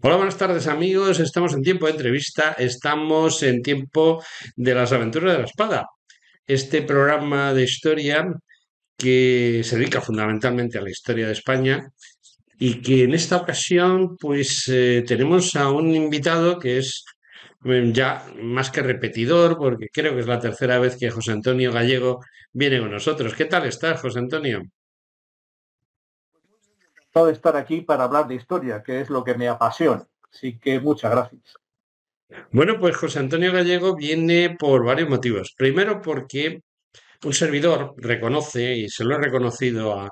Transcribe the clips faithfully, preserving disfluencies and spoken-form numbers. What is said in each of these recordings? Hola, buenas tardes amigos, estamos en tiempo de entrevista, estamos en tiempo de las aventuras de la espada, este programa de historia que se dedica fundamentalmente a la historia de España y que en esta ocasión pues eh, tenemos a un invitado que es ya más que repetidor, porque creo que es la tercera vez que José Antonio Gallego viene con nosotros. ¿Qué tal estás, José Antonio? De estar aquí para hablar de historia, que es lo que me apasiona. Así que muchas gracias. Bueno, pues José Antonio Gallego viene por varios motivos. Primero, porque un servidor reconoce, y se lo he reconocido a,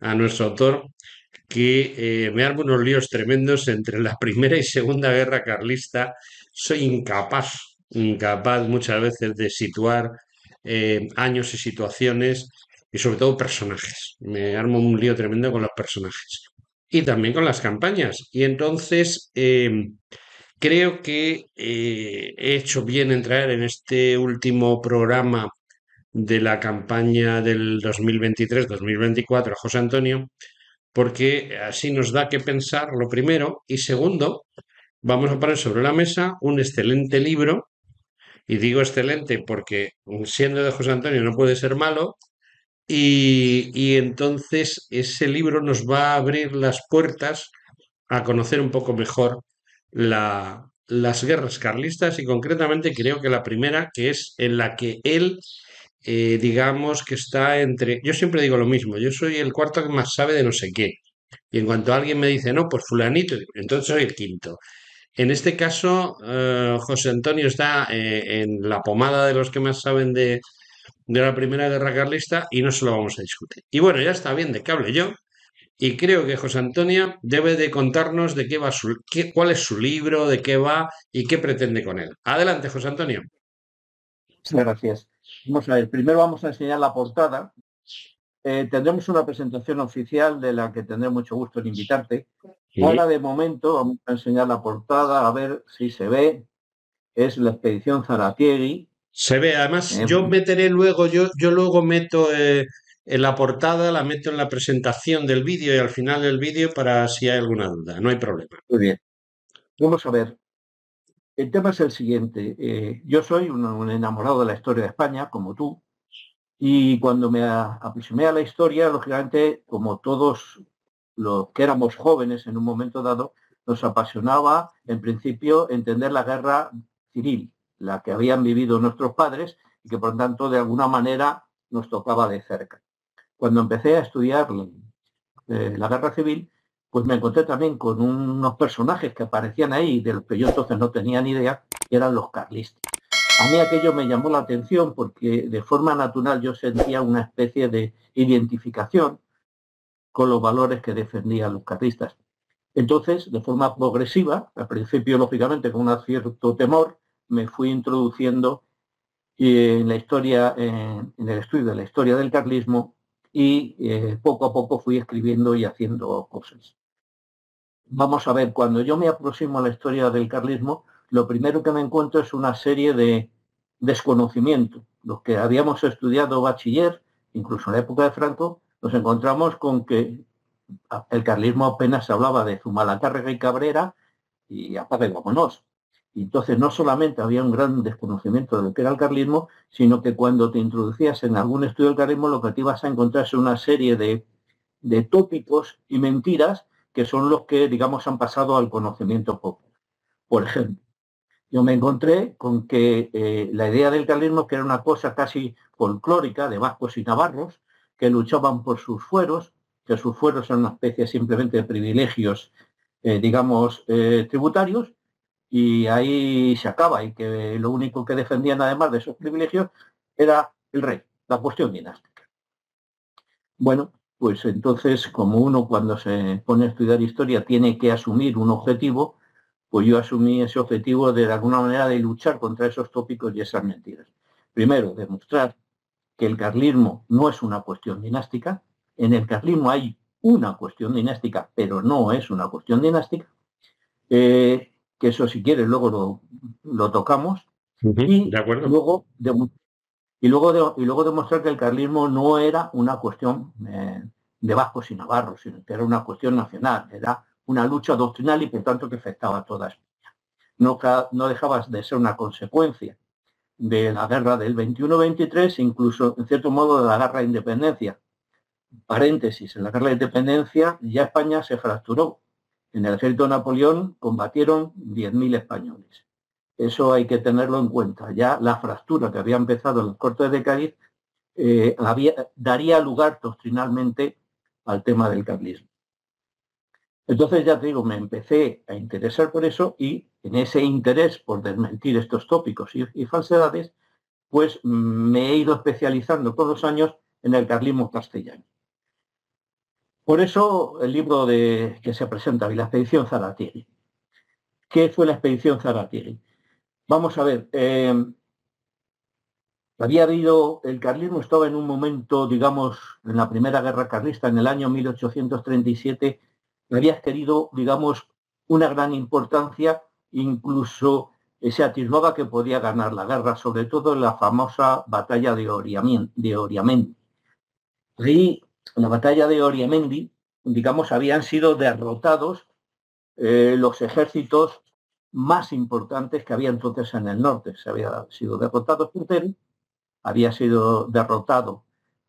a nuestro autor, que eh, me armo unos líos tremendos entre la Primera y Segunda Guerra Carlista. Soy incapaz, incapaz muchas veces de situar eh, años y situaciones y sobre todo personajes. Me armo un lío tremendo con los personajes y también con las campañas. Y entonces eh, creo que eh, he hecho bien en traer en este último programa de la campaña del dos mil veintitrés dos mil veinticuatro a José Antonio, porque así nos da que pensar, lo primero, y segundo, vamos a poner sobre la mesa un excelente libro, y digo excelente porque siendo de José Antonio no puede ser malo. Y, y entonces ese libro nos va a abrir las puertas a conocer un poco mejor la, las guerras carlistas y concretamente creo que la primera, que es en la que él, eh, digamos que está entre... Yo siempre digo lo mismo, yo soy el cuarto que más sabe de no sé qué. Y en cuanto alguien me dice, no, pues fulanito, entonces soy el quinto. En este caso, eh, José Antonio está eh, en la pomada de los que más saben de... de la Primera Guerra Carlista y no se lo vamos a discutir. Y bueno, ya está bien de que hable yo y creo que José Antonio debe de contarnos de qué va su, qué, cuál es su libro, de qué va y qué pretende con él. Adelante, José Antonio. Muchas gracias. Vamos a ver, primero vamos a enseñar la portada. Eh, tendremos una presentación oficial de la que tendré mucho gusto en invitarte. Sí. Ahora de momento vamos a enseñar la portada, a ver si se ve. Es la expedición Zaratiegui. Se ve, además yo meteré luego, yo, yo luego meto eh, en la portada, la meto en la presentación del vídeo y al final del vídeo para si hay alguna duda, no hay problema. Muy bien. Vamos a ver. El tema es el siguiente. Eh, yo soy un, un enamorado de la historia de España, como tú, y cuando me aproximé a la historia, lógicamente, como todos los que éramos jóvenes en un momento dado, nos apasionaba, en principio, entender la guerra civil, la que habían vivido nuestros padres y que por lo tanto de alguna manera nos tocaba de cerca. Cuando empecé a estudiar eh, la guerra civil, pues me encontré también con un, unos personajes que aparecían ahí, de los que yo entonces no tenía ni idea, que eran los carlistas. A mí aquello me llamó la atención porque de forma natural yo sentía una especie de identificación con los valores que defendían los carlistas. Entonces, de forma progresiva, al principio lógicamente con un cierto temor, me fui introduciendo eh, en la historia, eh, en el estudio de la historia del carlismo y eh, poco a poco fui escribiendo y haciendo cosas. Vamos a ver, cuando yo me aproximo a la historia del carlismo, lo primero que me encuentro es una serie de desconocimiento. Los que habíamos estudiado bachiller, incluso en la época de Franco, nos encontramos con que el carlismo apenas se hablaba de Zumalacárregui y Cabrera y apague vámonos. Entonces no solamente había un gran desconocimiento de lo que era el carlismo, sino que cuando te introducías en algún estudio del carlismo lo que te ibas a encontrar es una serie de, de tópicos y mentiras que son los que, digamos, han pasado al conocimiento popular. Por ejemplo, yo me encontré con que eh, la idea del carlismo, que era una cosa casi folclórica de vascos y navarros, que luchaban por sus fueros, que sus fueros eran una especie simplemente de privilegios, eh, digamos, eh, tributarios, y ahí se acaba, y que lo único que defendían además de esos privilegios era el rey, la cuestión dinástica. Bueno, pues entonces, como uno cuando se pone a estudiar historia tiene que asumir un objetivo, pues yo asumí ese objetivo de, de alguna manera de luchar contra esos tópicos y esas mentiras. Primero, demostrar que el carlismo no es una cuestión dinástica, en el carlismo hay una cuestión dinástica, pero no es una cuestión dinástica, eh, que eso si quieres luego lo, lo tocamos, uh-huh, y, de acuerdo. Luego de, y, luego de, y luego demostrar que el carlismo no era una cuestión eh, de vascos y navarros, sino que era una cuestión nacional, era una lucha doctrinal y por tanto que afectaba a toda España. No, no dejaba de ser una consecuencia de la guerra del veintiuno veintitrés, incluso en cierto modo de la guerra de independencia. Paréntesis, en la guerra de independencia ya España se fracturó. En el ejército de Napoleón combatieron diez mil españoles. Eso hay que tenerlo en cuenta. Ya la fractura que había empezado en las Cortes de Cádiz eh, había, daría lugar doctrinalmente al tema del carlismo. Entonces, ya te digo, me empecé a interesar por eso y en ese interés por desmentir estos tópicos y, y falsedades, pues me he ido especializando con los años en el carlismo castellano. Por eso el libro de, que se presenta hoy, la expedición Zaratiegui. ¿Qué fue la expedición Zaratiegui? Vamos a ver, eh, había habido, el carlismo estaba en un momento, digamos, en la primera guerra carlista, en el año mil ochocientos treinta y siete, había adquirido, digamos, una gran importancia, incluso eh, se atisbaba que podía ganar la guerra, sobre todo en la famosa batalla de Oriamendi. Ahí, en la batalla de Oriamendi, digamos, habían sido derrotados eh, los ejércitos más importantes que había entonces en el norte. Se había sido derrotado Espartero, había sido derrotado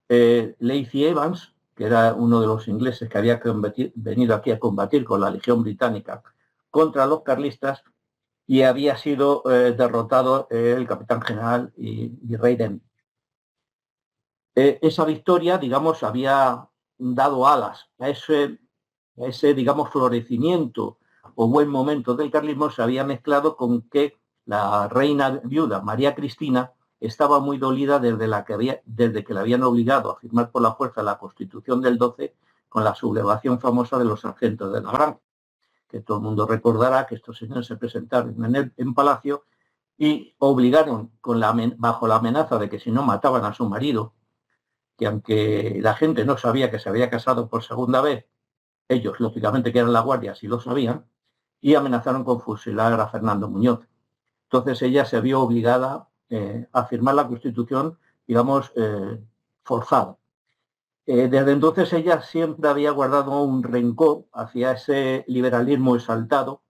eh, Lacey Evans, que era uno de los ingleses que había combatir, venido aquí a combatir con la Legión Británica contra los carlistas, y había sido eh, derrotado eh, el capitán general y, y Reina Letizia. Eh, esa victoria, digamos, había dado alas a ese, a ese, digamos, florecimiento o buen momento del carlismo. Se había mezclado con que la reina viuda, María Cristina, estaba muy dolida desde, la que había, desde que la habían obligado a firmar por la fuerza la Constitución del doce con la sublevación famosa de los sargentos de la Granja, que todo el mundo recordará que estos señores se presentaron en, el, en Palacio y obligaron, con la, bajo la amenaza de que si no mataban a su marido, que aunque la gente no sabía que se había casado por segunda vez, ellos, lógicamente, que eran la guardia, sí lo sabían, y amenazaron con fusilar a Fernando Muñoz. Entonces ella se vio obligada eh, a firmar la Constitución, digamos, eh, forzada. Eh, desde entonces ella siempre había guardado un rencor hacia ese liberalismo exaltado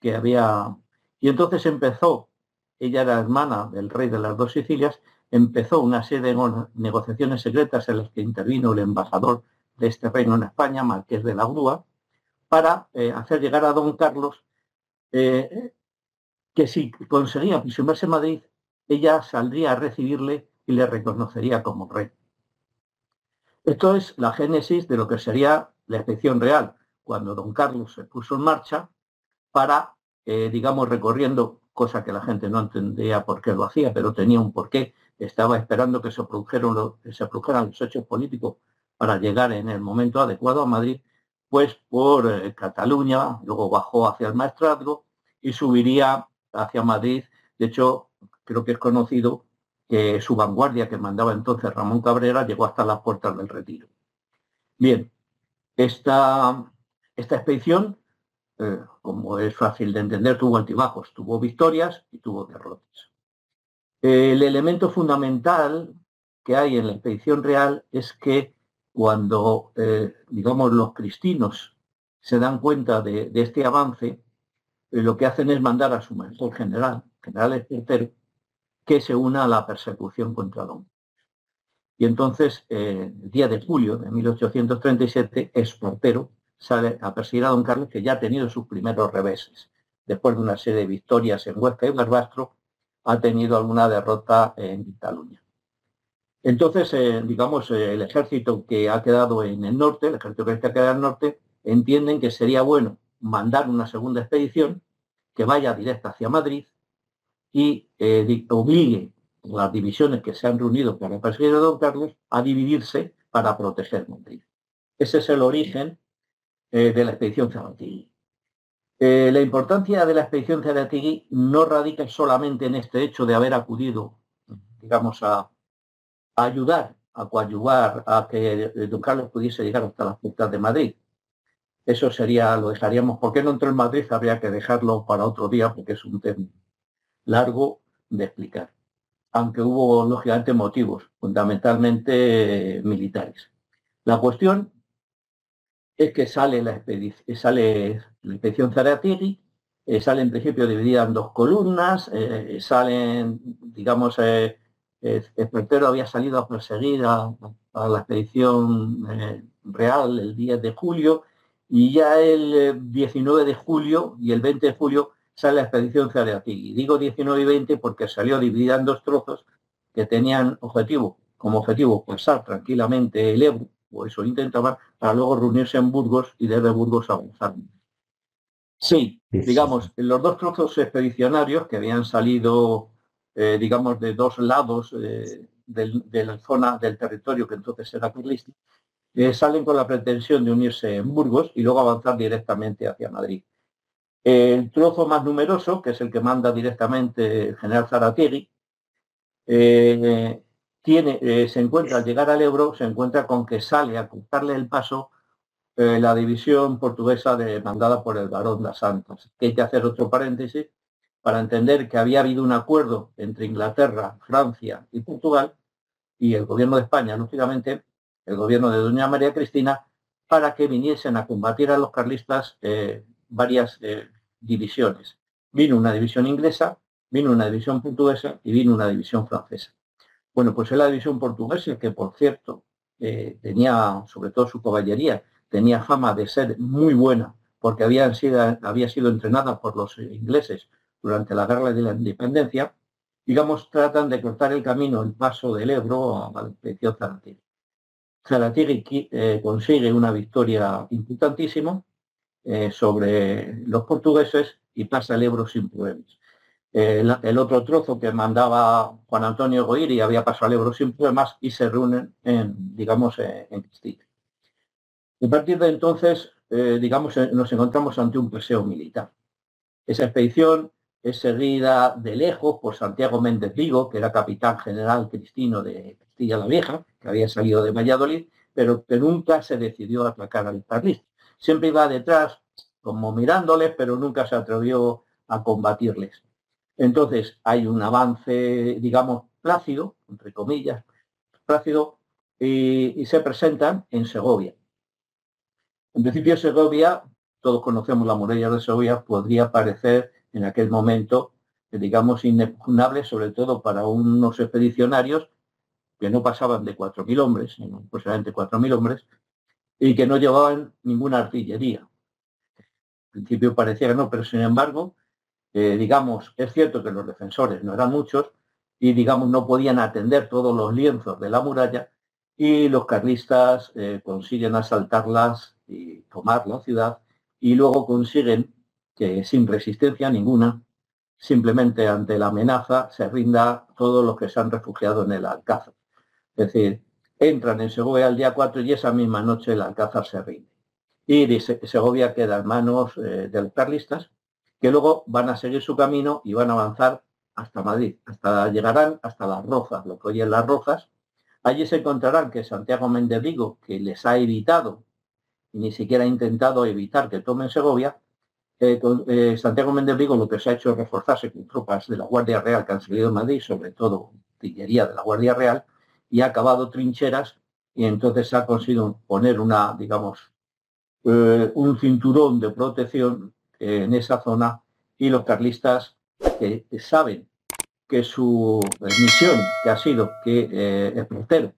que había... Y entonces empezó, ella era hermana del rey de las dos Sicilias, empezó una serie de negociaciones secretas en las que intervino el embajador de este reino en España, Marqués de la Grúa, para eh, hacer llegar a don Carlos eh, que si conseguía prisionarse en Madrid, ella saldría a recibirle y le reconocería como rey. Esto es la génesis de lo que sería la expedición real, cuando don Carlos se puso en marcha para, eh, digamos, recorriendo, cosa que la gente no entendía por qué lo hacía, pero tenía un porqué. Estaba esperando que se produjeran los, se produjeran los hechos políticos para llegar en el momento adecuado a Madrid, pues por eh, Cataluña, luego bajó hacia el Maestrazgo y subiría hacia Madrid. De hecho, creo que es conocido que su vanguardia, que mandaba entonces Ramón Cabrera, llegó hasta las puertas del Retiro. Bien, esta, esta expedición, eh, como es fácil de entender, tuvo altibajos, tuvo victorias y tuvo derrotas. El elemento fundamental que hay en la expedición real es que cuando, eh, digamos, los cristinos se dan cuenta de, de este avance, eh, lo que hacen es mandar a su mayor general, general Espartero, que se una a la persecución contra don Carlos. Y entonces, eh, el día de julio de mil ochocientos treinta y siete, Espartero sale a perseguir a don Carlos, que ya ha tenido sus primeros reveses. Después de una serie de victorias en Huesca y Barbastro, ha tenido alguna derrota en Cataluña. Entonces, eh, digamos, eh, el ejército que ha quedado en el norte, el ejército que ha quedado en el norte, entienden que sería bueno mandar una segunda expedición que vaya directa hacia Madrid y eh, obligue a las divisiones que se han reunido para perseguir a don Carlos a dividirse para proteger Madrid. Ese es el origen eh, de la expedición Zaratiegui. Eh, la importancia de la expedición Zaratiegui no radica solamente en este hecho de haber acudido, digamos, a, a ayudar, a coadyuvar a que don Carlos pudiese llegar hasta las puertas de Madrid. Eso sería, lo dejaríamos, ¿por qué no entró en Madrid? Habría que dejarlo para otro día porque es un tema largo de explicar, aunque hubo, lógicamente, motivos, fundamentalmente eh, militares. La cuestión es que sale la expedición, sale la expedición Zaratiegui, eh, sale en principio dividida en dos columnas, eh, salen, digamos, eh, Espartero había salido a perseguir a, a la expedición eh, real el diez de julio, y ya el diecinueve de julio y el veinte de julio sale la expedición Zaratiegui. Digo diecinueve y veinte porque salió dividida en dos trozos que tenían objetivo, como objetivo pasar tranquilamente el Ebro, o eso intentaban, para luego reunirse en Burgos y desde Burgos avanzar. Sí, digamos, los dos trozos expedicionarios que habían salido, eh, digamos, de dos lados eh, del, de la zona del territorio que entonces era carlista, Eh, salen con la pretensión de unirse en Burgos y luego avanzar directamente hacia Madrid. El trozo más numeroso, que es el que manda directamente el general Zaratiegui, eh, tiene, eh, se encuentra, al llegar al Ebro, se encuentra con que sale a cortarle el paso eh, la división portuguesa de, mandada por el barón de Santos. Hay que hacer otro paréntesis para entender que había habido un acuerdo entre Inglaterra, Francia y Portugal, y el gobierno de España, lógicamente, el gobierno de doña María Cristina, para que viniesen a combatir a los carlistas eh, varias eh, divisiones. Vino una división inglesa, vino una división portuguesa y vino una división francesa. Bueno, pues es la división portuguesa, que por cierto eh, tenía, sobre todo su caballería, tenía fama de ser muy buena, porque había sido, había sido entrenada por los ingleses durante la guerra de la independencia, digamos, tratan de cortar el camino, el paso del Ebro a la expedición Zaratiegui. Zaratiegui eh, consigue una victoria importantísima eh, sobre los portugueses y pasa el Ebro sin problemas. Eh, la, el otro trozo que mandaba Juan Antonio Goiri había pasado el Ebro sin problemas y se reúnen, en, digamos, eh, en Castilla. A partir de entonces, eh, digamos, eh, nos encontramos ante un paseo militar. Esa expedición es seguida de lejos por Santiago Méndez Vigo, que era capitán general cristino de Castilla la Vieja, que había salido de Valladolid, pero que nunca se decidió a atacar al carlista. Siempre iba detrás, como mirándoles, pero nunca se atrevió a combatirles. Entonces hay un avance, digamos, plácido, entre comillas, plácido, y, y se presentan en Segovia. En principio Segovia, todos conocemos la muralla de Segovia, podría parecer en aquel momento, digamos, inexpugnable, sobre todo para unos expedicionarios que no pasaban de cuatro mil hombres, sino aproximadamente cuatro mil hombres, y que no llevaban ninguna artillería. Al principio parecía que no, pero sin embargo, eh, digamos, es cierto que los defensores no eran muchos y, digamos, no podían atender todos los lienzos de la muralla, y los carlistas eh, consiguen asaltarlas y tomar la ciudad, y luego consiguen que sin resistencia ninguna, simplemente ante la amenaza, se rinda todos los que se han refugiado en el Alcázar. Es decir, entran en Segovia el día cuatro y esa misma noche el Alcázar se rinde. Y dice, Segovia queda en manos eh, de los carlistas, que luego van a seguir su camino y van a avanzar hasta Madrid, hasta llegarán hasta Las Rozas, lo que hoy es Las Rozas. Allí se encontrarán que Santiago Méndez Vigo, que les ha evitado, y ni siquiera ha intentado evitar que tomen Segovia, Eh, con, eh, Santiago Méndez Vigo lo que se ha hecho es reforzarse con tropas de la Guardia Real que han salido de Madrid, sobre todo artillería de la Guardia Real, y ha acabado trincheras, y entonces ha conseguido poner una, digamos, eh, un cinturón de protección eh, en esa zona, y los carlistas que eh, saben que su misión, que ha sido que eh, Espartero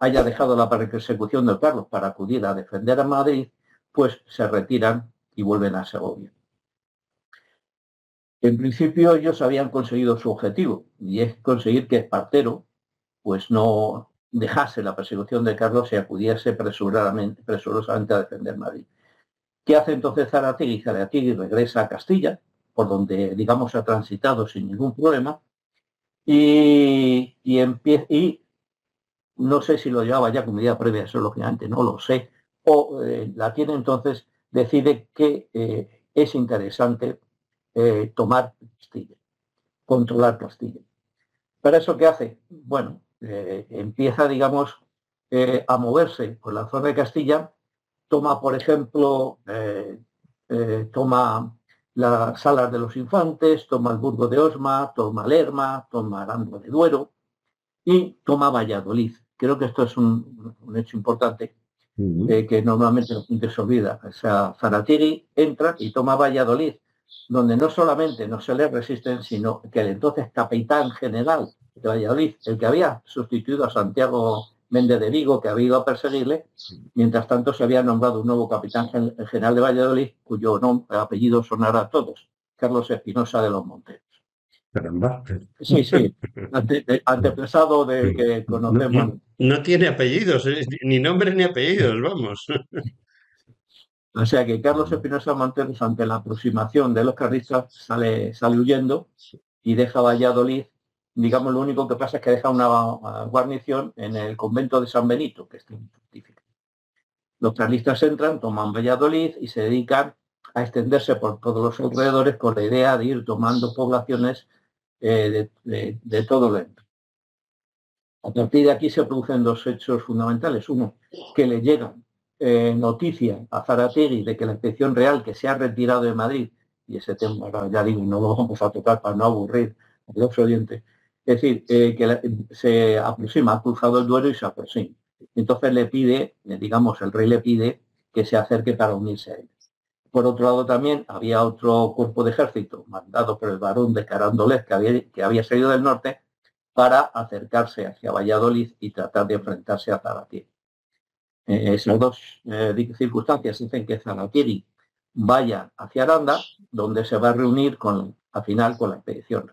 haya dejado la persecución de Carlos para acudir a defender a Madrid, pues se retiran y vuelven a Segovia. En principio ellos habían conseguido su objetivo, y es conseguir que Espartero pues no dejase la persecución de Carlos y acudiese presurosamente a defender Madrid. ¿Qué hace entonces Zaratiegui? Zaratiegui regresa a Castilla, por donde, digamos, ha transitado sin ningún problema, y, y, empieza, y no sé si lo llevaba ya como idea previa, eso lógicamente no lo sé, o eh, la tiene entonces, decide que eh, es interesante eh, tomar Castilla, controlar Castilla. ¿Para eso qué hace? Bueno, eh, empieza, digamos, eh, a moverse por la zona de Castilla, toma, por ejemplo, eh, eh, toma las Salas de los Infantes, toma el Burgo de Osma, toma Lerma, toma Aranda de Duero y toma Valladolid. Creo que esto es un, un hecho importante, uh-huh. eh, que normalmente se olvida. O sea, Zaratiegui entra y toma Valladolid, donde no solamente no se le resisten, sino que el entonces capitán general de Valladolid, el que había sustituido a Santiago Méndez de Vigo, que había ido a perseguirle, mientras tanto se había nombrado un nuevo capitán general de Valladolid, cuyo nombre, apellido sonará a todos, Carlos Espinosa de los Monteros. Caramba. Sí, sí, ante, antepasado de que conocemos. No, no tiene apellidos, ni nombres ni apellidos, vamos. O sea que Carlos Espinosa Monteros, ante la aproximación de los carlistas, sale, sale huyendo y deja Valladolid. Digamos, lo único que pasa es que deja una guarnición en el convento de San Benito, que está en Pontífice. Los carlistas entran, toman Valladolid y se dedican a extenderse por todos los alrededores con la idea de ir tomando poblaciones eh, de, de, de todo el entorno. A partir de aquí se producen dos hechos fundamentales. Uno, que le llegan Eh, noticia a Zaratiegui de que la inspección real, que se ha retirado de Madrid, y ese tema, ya digo, no lo vamos a tocar para no aburrir a los oyentes, es decir, eh, que la, se aproxima, ha cruzado el Duero y se aproxima. Entonces le pide, digamos, el rey le pide que se acerque para unirse a él. Por otro lado también había otro cuerpo de ejército, mandado por el barón de Carondelet, que había, que había salido del norte, para acercarse hacia Valladolid y tratar de enfrentarse a Zaratiegui. Eh, esas dos eh, circunstancias dicen que Zaratiegui vaya hacia Aranda, donde se va a reunir con, al final con la expedición.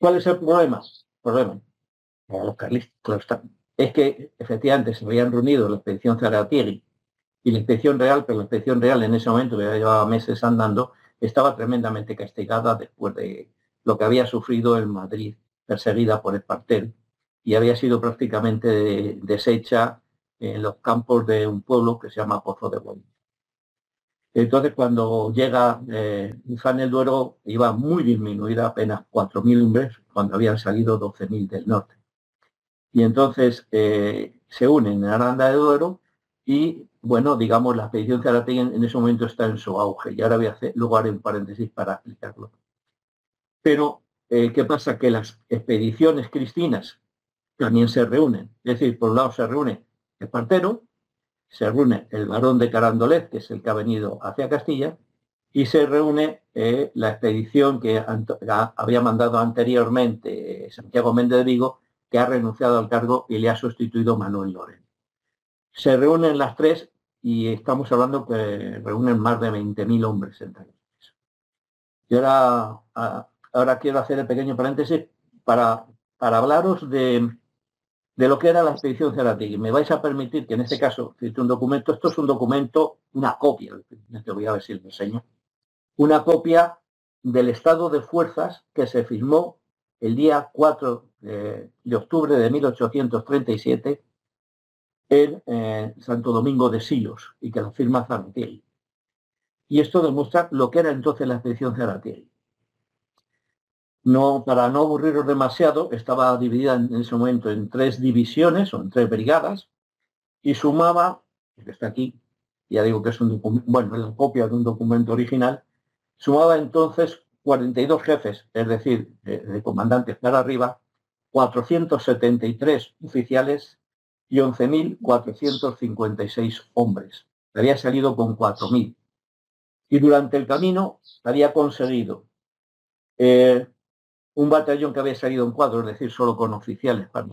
¿Cuál es el problema? El problema, para los carlistas, es que efectivamente se habían reunido la expedición Zaratiegui y la expedición real, pero la expedición real en ese momento, que ya llevaba meses andando, estaba tremendamente castigada después de lo que había sufrido en Madrid, perseguida por Espartero, y había sido prácticamente deshecha en los campos de un pueblo que se llama Pozo de Huevo. Entonces, cuando llega eh, Juan el Duero, iba muy disminuida, apenas cuatro mil hombres, cuando habían salido doce mil del norte. Y entonces eh, se unen en Aranda de Duero y, bueno, digamos, la expedición Zaratiegui en, en ese momento está en su auge. Y ahora voy a hacer lugar en paréntesis para explicarlo. Pero, eh, ¿qué pasa? Que las expediciones cristianas también se reúnen. Es decir, por un lado se reúne Espartero, se reúne el barón de Carondelet, que es el que ha venido hacia Castilla, y se reúne eh, la expedición que la había mandado anteriormente eh, Santiago Méndez de Vigo, que ha renunciado al cargo y le ha sustituido Manuel Lorente. Se reúnen las tres y estamos hablando que reúnen más de veinte mil hombres entre ellos. Y ahora, a, ahora quiero hacer el pequeño paréntesis para, para hablaros de... de lo que era la expedición Zaratiegui. Me vais a permitir que en este caso existe un documento, esto es un documento, una copia, te voy a ver si lo enseño, una copia del estado de fuerzas que se firmó el día cuatro de octubre de mil ochocientos treinta y siete en eh, Santo Domingo de Silos, y que la firma Zaratiegui. Y esto demuestra lo que era entonces la expedición Zaratiegui. No, para no aburriros demasiado, estaba dividida en ese momento en tres divisiones o en tres brigadas y sumaba, que está aquí, ya digo que es un documento, bueno, es la copia de un documento original, sumaba entonces cuarenta y dos jefes, es decir, de, de comandantes para arriba, cuatrocientos setenta y tres oficiales y once mil cuatrocientos cincuenta y seis hombres. Había salido con cuatro mil. Y durante el camino había conseguido Eh, un batallón que había salido en cuadro, es decir, solo con oficiales para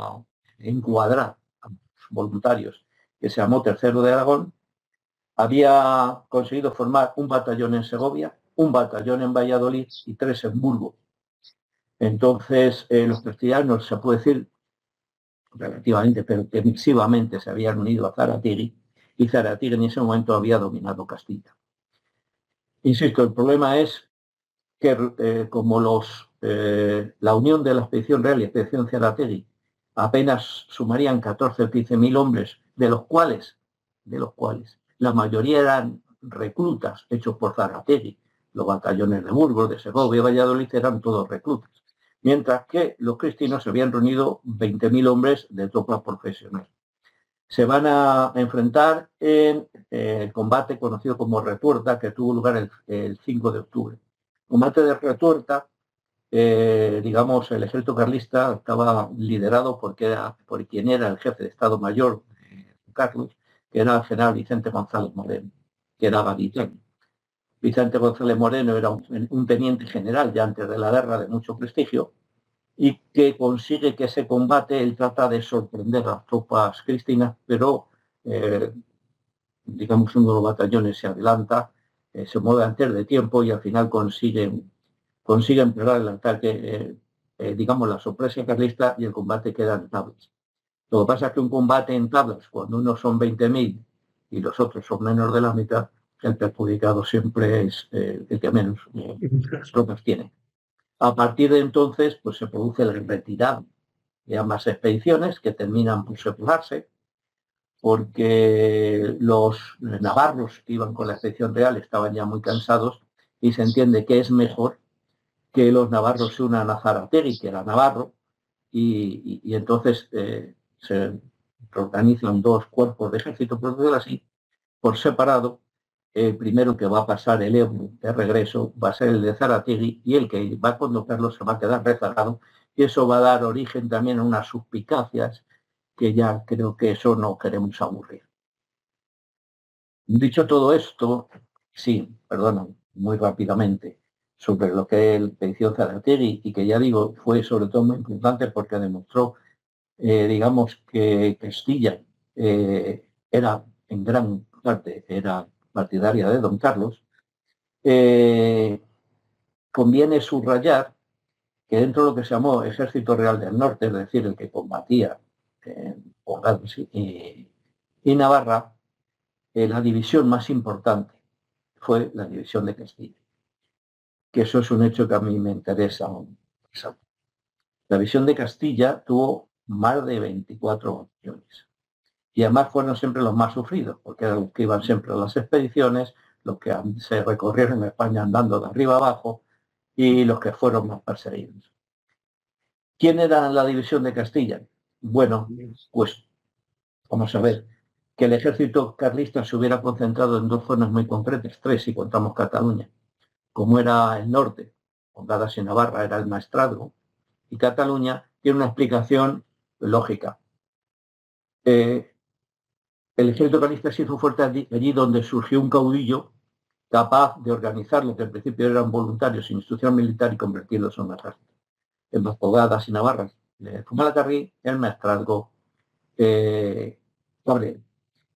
encuadrar a los voluntarios, que se llamó Tercero de Aragón, había conseguido formar un batallón en Segovia, un batallón en Valladolid y tres en Burgos. Entonces, eh, los castellanos, se puede decir, relativamente, pero que mixivamente se habían unido a Zaratiegui, y Zaratiegui en ese momento había dominado Castilla. Insisto, el problema es que eh, como los... Eh, la unión de la expedición real y la expedición Zaratiegui apenas sumarían catorce o quince mil hombres, de los cuales, de los cuales la mayoría eran reclutas hechos por Zaratiegui. Los batallones de Burgos, de Segovia y Valladolid eran todos reclutas, mientras que los cristianos se habían reunido veinte mil hombres de tropa profesional. Se van a enfrentar en eh, el combate conocido como Retuerta, que tuvo lugar el, el cinco de octubre. El combate de Retuerta, Eh, digamos, el ejército carlista estaba liderado porque era, por quien era el jefe de Estado Mayor, eh, Carlos, que era el general Vicente González Moreno, que era gaditano. Vicente González Moreno era un, un teniente general ya antes de la guerra de mucho prestigio y que consigue que ese combate él trata de sorprender a las tropas cristinas, pero eh, digamos uno de los batallones se adelanta, eh, se mueve antes de tiempo y al final consiguen consiguen empeorar el ataque, eh, eh, digamos la sorpresa carlista, y el combate queda en tablas. Lo que pasa es que un combate en tablas, cuando unos son veinte mil y los otros son menos de la mitad, el perjudicado siempre es eh, el que menos eh, tropas tiene. A partir de entonces, pues se produce la retirada de ambas expediciones, que terminan por separarse, porque los navarros que iban con la expedición real estaban ya muy cansados y se entiende que es mejor que los navarros se unan a Zaratiegui, que era navarro, y, y, y entonces eh, se organizan dos cuerpos de ejército, por decirlo así, por separado. El primero que va a pasar el Ebro de regreso va a ser el de Zaratiegui, y el que va a conducirlo se va a quedar rezagado, y eso va a dar origen también a unas suspicacias que ya creo que eso no queremos aburrir. Dicho todo esto, sí, perdona, muy rápidamente, sobre lo que él expedición Zaratiegui, y que ya digo, fue sobre todo muy importante porque demostró, eh, digamos, que Castilla eh, era, en gran parte, era partidaria de Don Carlos. eh, conviene subrayar que dentro de lo que se llamó Ejército Real del Norte, es decir, el que combatía eh, y, y Navarra, eh, la división más importante fue la división de Castilla, que eso es un hecho que a mí me interesa. La división de Castilla tuvo más de veinticuatro batallones. Y además fueron siempre los más sufridos, porque eran los que iban siempre a las expediciones, los que se recorrieron en España andando de arriba abajo y los que fueron más perseguidos. ¿Quién era la división de Castilla? Bueno, pues vamos a ver, que el ejército carlista se hubiera concentrado en dos zonas muy concretas, tres si contamos Cataluña, como era el norte, Hongadas y Navarra, era el maestrazgo, y Cataluña tiene una explicación lógica. Eh, El ejército carlista se hizo fuerte allí donde surgió un caudillo capaz de organizar lo que en principio eran voluntarios sin instrucción militar y convertirlos en un ejército. En las Hongadas y Navarras, Zumalacárregui, el maestrazgo eh, Cabrera.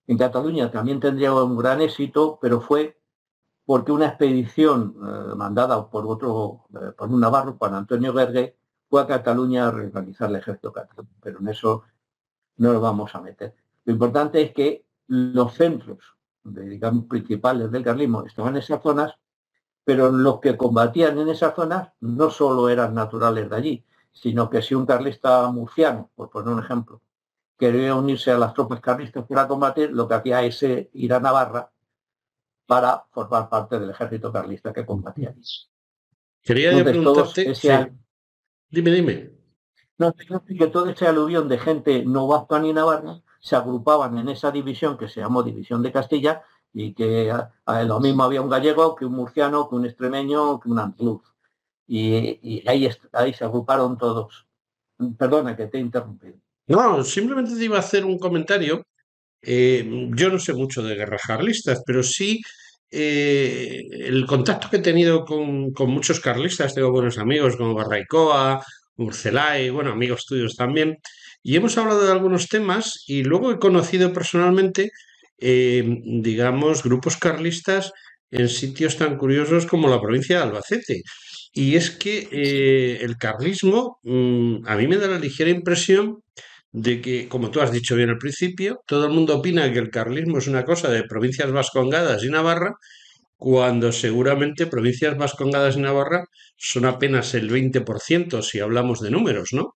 En Cataluña también tendría un gran éxito, pero fue porque una expedición eh, mandada por otro, eh, por un navarro, Juan Antonio Goiri, fue a Cataluña a reorganizar el ejército catalán, pero en eso no lo vamos a meter. Lo importante es que los centros, digamos, principales del carlismo estaban en esas zonas, pero los que combatían en esas zonas no solo eran naturales de allí, sino que si un carlista murciano, por poner un ejemplo, quería unirse a las tropas carlistas para combatir, lo que hacía es ir a Navarra para formar parte del ejército carlista que combatía allí. Quería Entonces, preguntarte... Ese... Sí. Dime, dime. No, que todo ese aluvión de gente no vasca ni navarra se agrupaban en esa división que se llamó División de Castilla, y que a, a lo mismo había un gallego que un murciano, que un extremeño, que un andaluz. Y, y ahí, ahí se agruparon todos. Perdona que te he interrumpido. No, simplemente te iba a hacer un comentario. Eh, yo no sé mucho de guerras carlistas, pero sí eh, el contacto que he tenido con, con muchos carlistas. Tengo buenos amigos como Barraicoa, Urcelay, bueno, amigos tuyos también. Y hemos hablado de algunos temas y luego he conocido personalmente, eh, digamos, grupos carlistas en sitios tan curiosos como la provincia de Albacete. Y es que eh, el carlismo mmm, a mí me da la ligera impresión de que, como tú has dicho bien al principio, todo el mundo opina que el carlismo es una cosa de provincias vascongadas y Navarra, cuando seguramente provincias vascongadas y Navarra son apenas el veinte por ciento si hablamos de números, ¿no?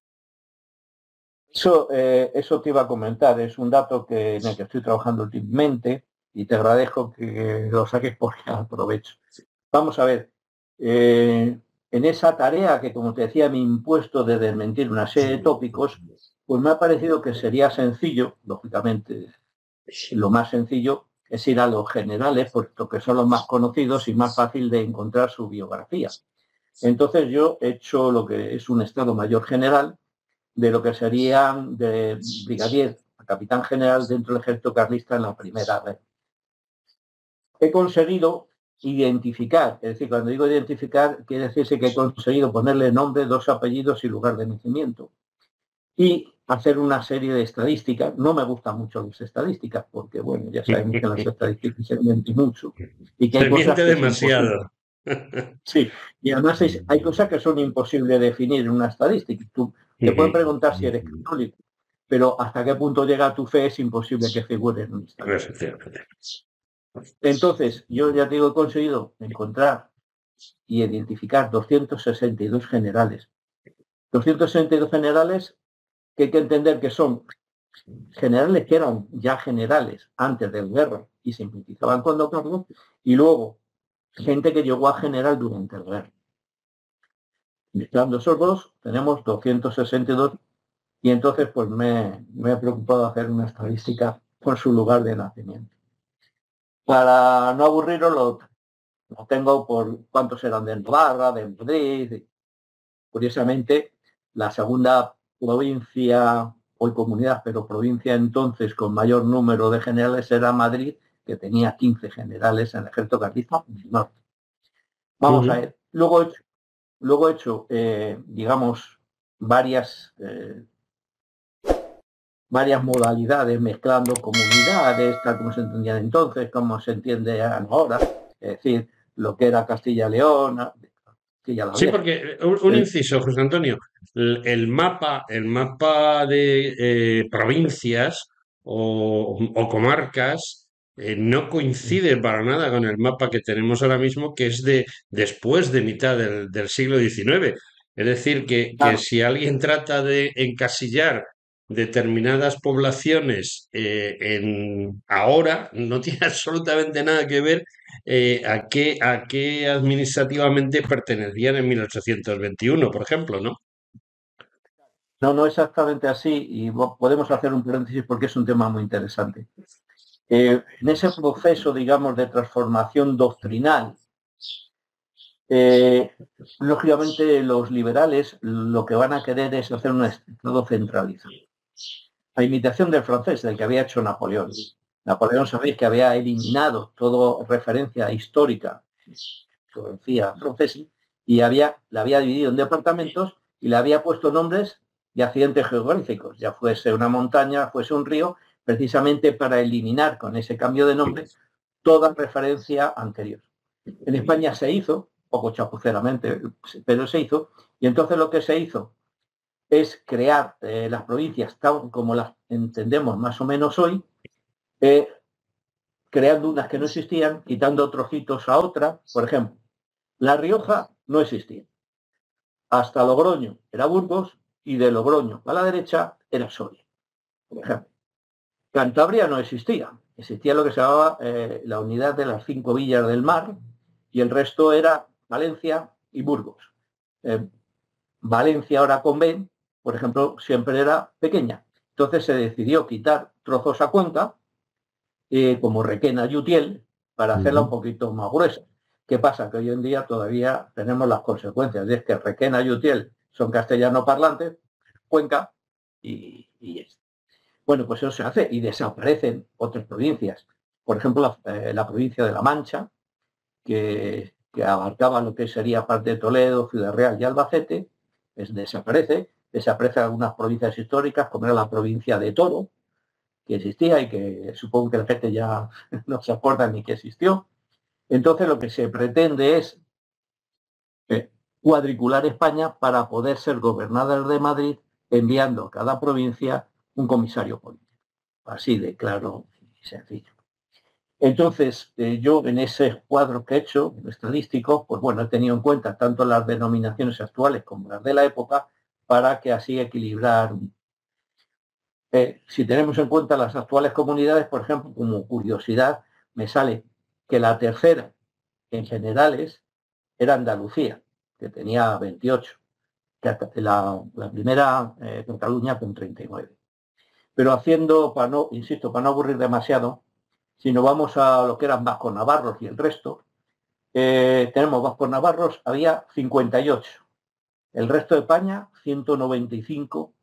Eso, eh, eso te iba a comentar, es un dato que, en el que estoy trabajando últimamente y te agradezco que lo saques porque aprovecho. Vamos a ver, eh, en esa tarea que, como te decía, me he impuesto de desmentir una serie de tópicos, pues me ha parecido que sería sencillo, lógicamente lo más sencillo es ir a los generales, puesto que son los más conocidos y más fácil de encontrar su biografía. Entonces yo he hecho lo que es un Estado Mayor General, de lo que serían de brigadier a capitán general dentro del ejército carlista en la primera guerra. He conseguido identificar, es decir, cuando digo identificar, quiere decirse que he conseguido ponerle nombre, dos apellidos y lugar de nacimiento. Y hacer una serie de estadísticas. No me gustan mucho las estadísticas, porque, bueno, ya sabemos que las estadísticas se mienten mucho. Y que hay se cosas miente que demasiado. Sí, y además es, hay cosas que son imposibles de definir en una estadística. Tú, te pueden preguntar si eres católico, pero hasta qué punto llega tu fe es imposible que figure en una estadística. Entonces, yo ya te digo, he conseguido encontrar y identificar doscientos sesenta y dos generales. doscientos sesenta y dos generales que hay que entender que son generales que eran ya generales antes de la guerra y se implementaban con Don Carlos, y luego gente que llegó a general durante la guerra. Mezclando esos dos, tenemos doscientos sesenta y dos, y entonces pues me, me he preocupado hacer una estadística con su lugar de nacimiento. Para no aburriros, lo, lo tengo por cuántos eran de Navarra, de Madrid. Curiosamente, la segunda provincia, hoy comunidad, pero provincia entonces con mayor número de generales era Madrid, que tenía quince generales en el ejército carlista del norte. Vamos [S2] Uh-huh. [S1] A ver. Luego, luego he hecho, eh, digamos, varias, eh, varias modalidades, mezclando comunidades, tal como se entendían entonces, como se entiende ahora, es decir, lo que era Castilla-León. Sí, porque un, un inciso, José Antonio, el, el mapa, el mapa de eh, provincias o, o comarcas eh, no coincide para nada con el mapa que tenemos ahora mismo, que es de después de mitad del, del siglo diecinueve. Es decir, que, claro, que si alguien trata de encasillar determinadas poblaciones eh, en ahora, no tiene absolutamente nada que ver eh, a qué a qué administrativamente pertenecían en mil ochocientos veintiuno, por ejemplo, ¿no? No, no exactamente así, y podemos hacer un paréntesis porque es un tema muy interesante. Eh, en ese proceso, digamos, de transformación doctrinal, Eh, lógicamente los liberales lo que van a querer es hacer un Estado centralizado, a imitación del francés, del que había hecho Napoleón. Napoleón, sabéis que había eliminado toda referencia histórica, geografía francesa, y había, la había dividido en departamentos y le había puesto nombres de accidentes geográficos, ya fuese una montaña, fuese un río, precisamente para eliminar con ese cambio de nombre toda referencia anterior. En España se hizo, poco chapuceramente, pero se hizo, y entonces lo que se hizo es crear eh, las provincias tal como las entendemos más o menos hoy, eh, creando unas que no existían, quitando trocitos a otras. Por ejemplo, La Rioja no existía. Hasta Logroño era Burgos, y de Logroño a la derecha era Soria, por ejemplo. Cantabria no existía. Existía lo que se llamaba eh, la unidad de las cinco villas del mar, y el resto era Valencia y Burgos. Eh, Valencia, ahora con B, por ejemplo, siempre era pequeña. Entonces se decidió quitar trozos a Cuenca, eh, como Requena y Utiel, para hacerla un poquito más gruesa. ¿Qué pasa? Que hoy en día todavía tenemos las consecuencias. Es que Requena y Utiel son castellano parlantes, Cuenca y, y esto. Bueno, pues eso se hace y desaparecen otras provincias. Por ejemplo, la, eh, la provincia de La Mancha, que... que abarcaba lo que sería parte de Toledo, Ciudad Real y Albacete, pues desaparece, desaparecen algunas provincias históricas, como era la provincia de Toro, que existía y que supongo que la gente ya no se acuerda ni que existió. Entonces lo que se pretende es eh, cuadricular España para poder ser gobernada de Madrid, enviando a cada provincia un comisario político. Así de claro y sencillo. Entonces, eh, yo en ese cuadro que he hecho, estadístico, pues bueno, he tenido en cuenta tanto las denominaciones actuales como las de la época, para que así equilibrar. Eh, si tenemos en cuenta las actuales comunidades, por ejemplo, como curiosidad, me sale que la tercera, en generales, era Andalucía, que tenía veintiocho, que la, la primera, eh, Cataluña, con treinta y nueve. Pero haciendo, para no, insisto, para no aburrir demasiado, si nos vamos a lo que eran vascos navarros y el resto, eh, tenemos vascos navarros, había cincuenta y ocho. El resto de España, ciento noventa y cinco,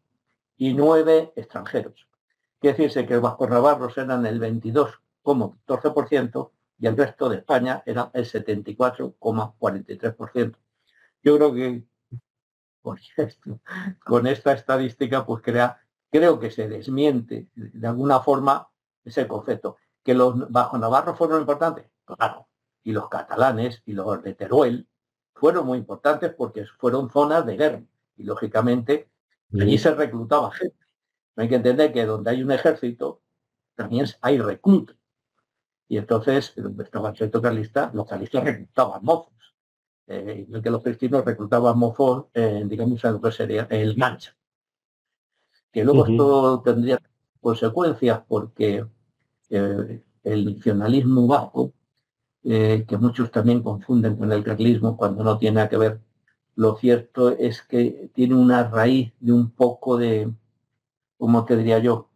y nueve extranjeros. Quiere decirse que los vascos navarros eran el veintidós coma catorce por ciento y el resto de España era el setenta y cuatro coma cuarenta y tres por ciento. Yo creo que con, esto, con esta estadística pues crea, creo que se desmiente de alguna forma ese concepto. ¿Que los bajonavarros fueron importantes? Claro. Y los catalanes y los de Teruel fueron muy importantes porque fueron zonas de guerra. Y lógicamente allí se reclutaba gente. Hay que entender que donde hay un ejército también hay reclutas. Y entonces, donde estaba el ejército carlista, los carlistas reclutaban mozos. Eh, en el que los cristianos reclutaban mozos, eh, digamos, en lo que sería el gancho. Que luego uh-huh. esto tendría consecuencias porque eh, el nacionalismo vasco, eh, que muchos también confunden con el carlismo cuando no tiene nada que ver, lo cierto es que tiene una raíz de un poco de, como te diría yo,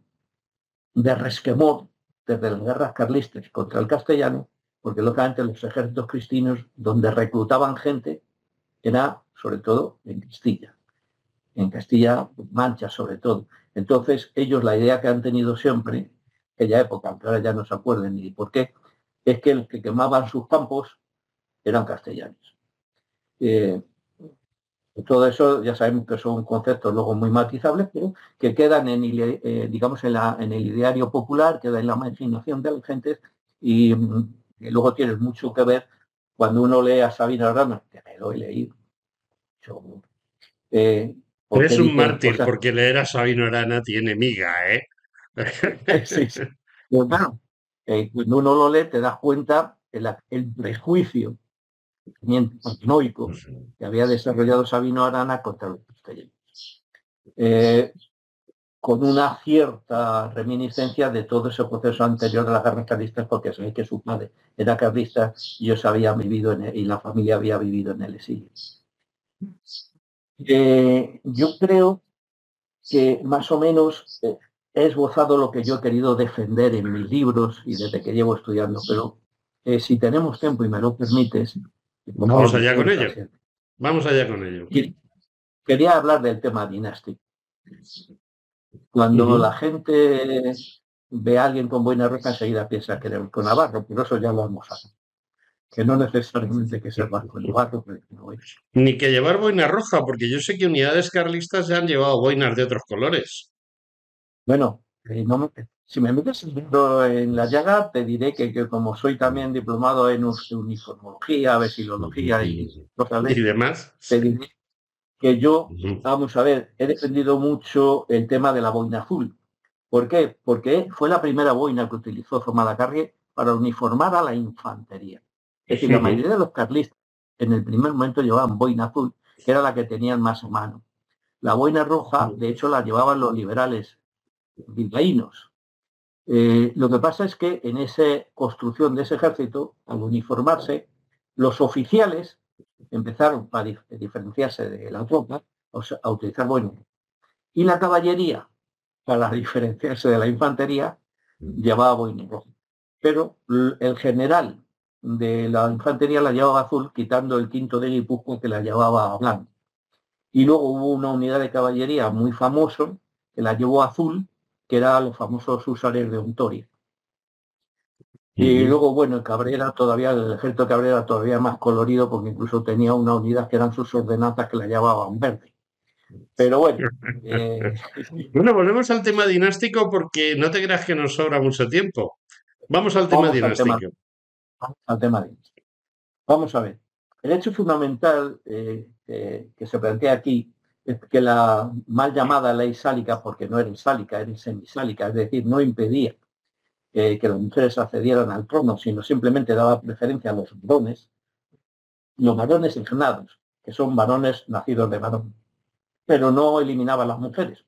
de resquemor desde las guerras carlistas contra el castellano, porque lógicamente los ejércitos cristinos donde reclutaban gente era sobre todo en Castilla, en Castilla Mancha sobre todo. Entonces ellos la idea que han tenido siempre, aquella época, aunque ahora ya no se acuerden ni por qué, es que los que quemaban sus campos eran castellanos. Eh, Todo eso ya sabemos que son conceptos luego muy matizables, pero que quedan en, eh, digamos, en, la, en el ideario popular, queda en la imaginación de las gentes y, y luego tiene mucho que ver cuando uno lee a Sabino Arana, que me lo he leído. Yo, eh, eres un mártir cosas, porque leer a Sabino Arana tiene miga, ¿eh? Sí, sí. Pero bueno, eh, cuando uno lo lee te das cuenta el, el prejuicio paranoico que había desarrollado Sabino Arana contra los castellanos, eh, con una cierta reminiscencia de todo ese proceso anterior a las guerras carlistas, porque sabéis que su padre era carlista y ellos habían vivido en el, y la familia había vivido en el exilio. Eh, yo creo que más o menos eh, he esbozado lo que yo he querido defender en mis libros y desde que llevo estudiando, pero eh, si tenemos tiempo y me lo permites, Vamos allá con ello. Vamos allá con ello. Quería hablar del tema dinástico. Cuando uh-huh. la gente ve a alguien con buena ropa, enseguida piensa que era un navarro, pero eso ya lo hemos hablado. Que no necesariamente que sea vasco navarro, pero no es. Ni que llevar boina roja, porque yo sé que unidades carlistas ya han llevado boinas de otros colores. Bueno, eh, no me... Si me metes en la llaga, te diré que, que como soy también diplomado en uniformología, vexilología y cosas de, y demás, te diré que yo, vamos a ver, he defendido mucho el tema de la boina azul. ¿Por qué? Porque fue la primera boina que utilizó Zumalacárregui para uniformar a la infantería. Es decir, sí. La mayoría de los carlistas en el primer momento llevaban boina azul, que era la que tenían más a mano. La boina roja, de hecho, la llevaban los liberales bilbaínos. Eh, lo que pasa es que en esa construcción de ese ejército, al uniformarse, los oficiales empezaron, para dif diferenciarse de la tropa, o sea, a utilizar boina. Y la caballería, para diferenciarse de la infantería, llevaba boina roja. Pero el general de la infantería la llevaba azul, quitando el quinto de Guipúzcoa que la llevaba blanca. Y luego hubo una unidad de caballería muy famosa que la llevó azul, que eran los famosos Húsares de Ontoria. Y uh-huh. luego, bueno, Cabrera todavía, el ejército de Cabrera todavía más colorido, porque incluso tenía una unidad que eran sus ordenanzas que la llamaban verde. Pero bueno. Eh... Bueno, volvemos al tema dinástico porque no te creas que nos sobra mucho tiempo. Vamos al tema Vamos dinástico. Al tema... Vamos al tema dinástico. Vamos a ver. El hecho fundamental eh, eh, que se plantea aquí es que la mal llamada ley sálica, porque no era sálica, era semisálica, es decir, no impedía eh, que las mujeres accedieran al trono, sino simplemente daba preferencia a los varones, los varones engendrados, que son varones nacidos de varón, pero no eliminaba a las mujeres.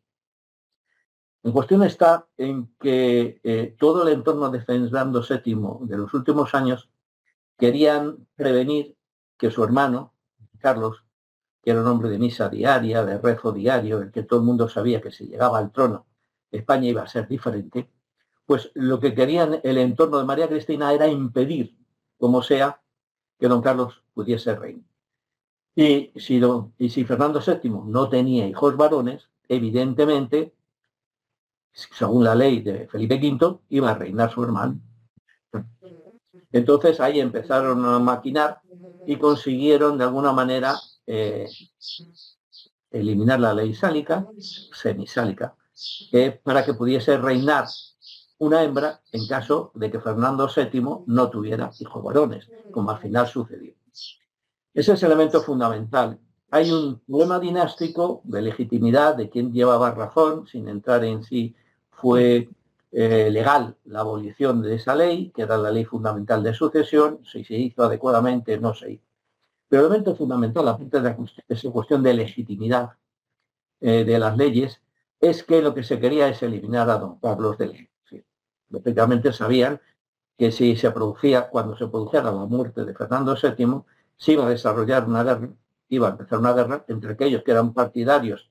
En cuestión está en que eh, todo el entorno de Fernando séptimo de los últimos años querían prevenir que su hermano, Carlos, que era un hombre de misa diaria, de rezo diario, el que todo el mundo sabía que si llegaba al trono España iba a ser diferente, pues lo que querían el entorno de María Cristina era impedir, como sea, que don Carlos pudiese reinar. Y si, don, y si Fernando séptimo no tenía hijos varones, evidentemente según la ley de Felipe quinto, iba a reinar su hermano. Entonces ahí empezaron a maquinar y consiguieron de alguna manera eh, eliminar la ley sálica, semisálica, eh, para que pudiese reinar una hembra en caso de que Fernando séptimo no tuviera hijos varones, como al final sucedió. Ese es el elemento fundamental. Hay un problema dinástico de legitimidad, de quién llevaba razón, sin entrar en si fue eh, legal la abolición de esa ley, que era la ley fundamental de sucesión, si se hizo adecuadamente, no se hizo. Pero el elemento fundamental, aparte de esa cuestión de legitimidad eh, de las leyes, es que lo que se quería es eliminar a don Carlos de León. Perfectamente sabían que si se producía, cuando se produjera la muerte de Fernando séptimo, se iba a desarrollar una guerra, iba a empezar una guerra entre aquellos que eran partidarios